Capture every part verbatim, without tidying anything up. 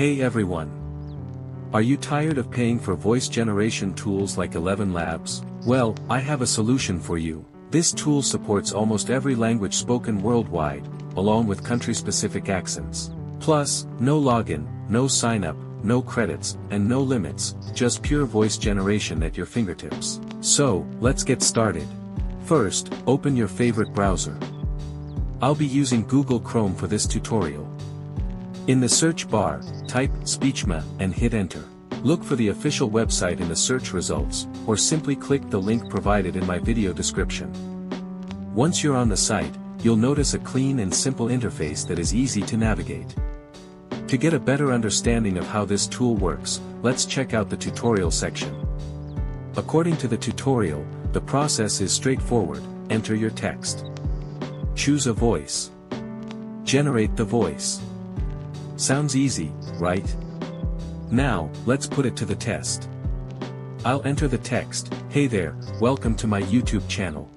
Hey everyone! Are you tired of paying for voice generation tools like Eleven Labs? Well, I have a solution for you. This tool supports almost every language spoken worldwide, along with country-specific accents. Plus, no login, no sign-up, no credits, and no limits, just pure voice generation at your fingertips. So, let's get started. First, open your favorite browser. I'll be using Google Chrome for this tutorial. In the search bar, type Speechma and hit enter. Look for the official website in the search results, or simply click the link provided in my video description. Once you're on the site, you'll notice a clean and simple interface that is easy to navigate. To get a better understanding of how this tool works, let's check out the tutorial section. According to the tutorial, the process is straightforward. Enter your text. Choose a voice. Generate the voice. Sounds easy, right? Now, let's put it to the test. I'll enter the text, "Hey there, welcome to my YouTube channel.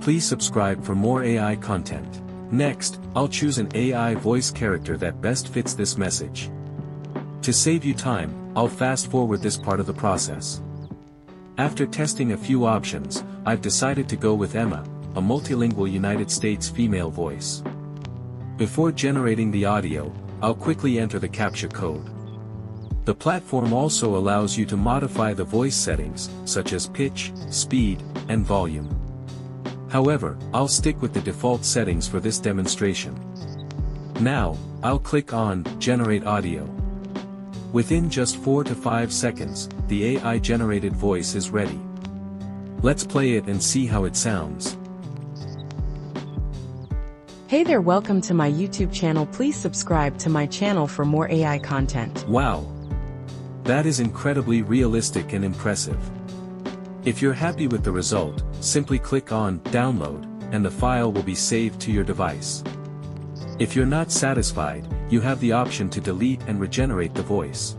Please subscribe for more A I content." Next, I'll choose an A I voice character that best fits this message. To save you time, I'll fast forward this part of the process. After testing a few options, I've decided to go with Emma, a multilingual United States female voice. Before generating the audio, I'll quickly enter the CAPTCHA code. The platform also allows you to modify the voice settings, such as pitch, speed, and volume. However, I'll stick with the default settings for this demonstration. Now, I'll click on Generate Audio. Within just four to five seconds, the A I-generated voice is ready. Let's play it and see how it sounds. Hey there, welcome to my YouTube channel. Please subscribe to my channel for more A I content. Wow! That is incredibly realistic and impressive. If you're happy with the result, simply click on Download, and the file will be saved to your device. If you're not satisfied, you have the option to delete and regenerate the voice.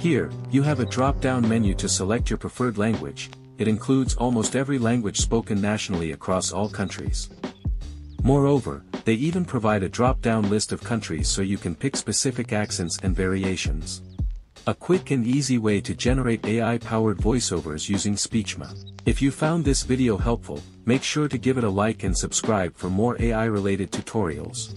Here, you have a drop-down menu to select your preferred language. It includes almost every language spoken nationally across all countries. Moreover, they even provide a drop-down list of countries so you can pick specific accents and variations. A quick and easy way to generate A I-powered voiceovers using Speechma. If you found this video helpful, make sure to give it a like and subscribe for more A I-related tutorials.